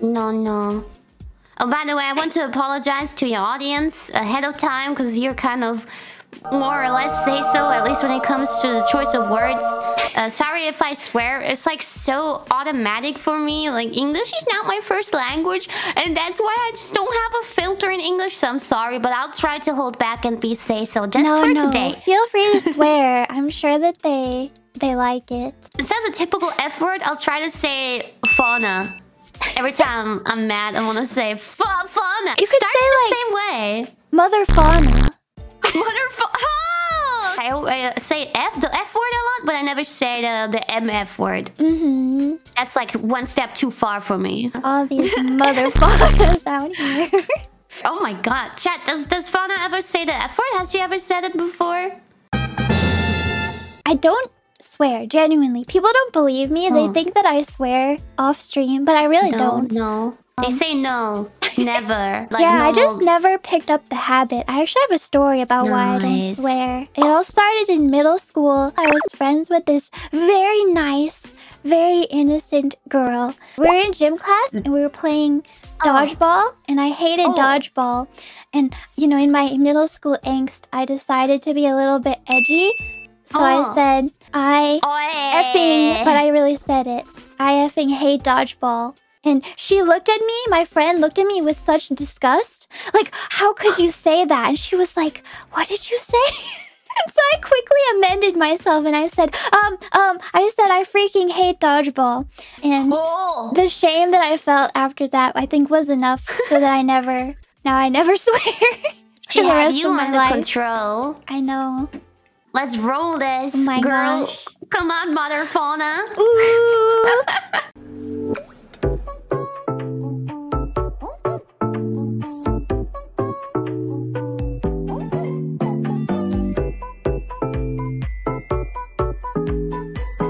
No. Oh, by the way, I want to apologize to your audience ahead of time because you're kind of more or less say so, at least when it comes to the choice of words. Sorry if I swear, it's like so automatic for me. Like, English is not my first language, and that's why I just don't have a filter in English, so I'm sorry, but I'll try to hold back and be say so just for today. Feel free to swear. I'm sure that they like it. Instead of the typical F word, I'll try to say fauna. Every time I'm mad, I want to say fauna. It starts the same way. Mother fauna. Mother fauna. Oh! I say the F word a lot, but I never say the MF word. Mm-hmm. That's like one step too far for me. All these mother faunas out here. Oh my god. Chat, does fauna ever say the F word? Has she ever said it before? I don't swear, genuinely. People don't believe me. Oh. They think that I swear off stream, but I really don't. No, they say no, never. Like, yeah, normal. I just never picked up the habit. I actually have a story about why I don't swear. It all started in middle school. I was friends with this very nice, very innocent girl. We were in gym class and we were playing dodgeball, and I hated dodgeball. And, you know, in my middle school angst, I decided to be a little bit edgy. So I said, but I really said it. I effing hate dodgeball. And she looked at me, my friend looked at me with such disgust. Like, how could you say that? And she was like, what did you say? And so I quickly amended myself and I said, I freaking hate dodgeball. And the shame that I felt after that, I think, was enough so that I never swear. She had you under control. I know. Let's roll this, girl. Gosh. Come on, mother fauna. Ooh.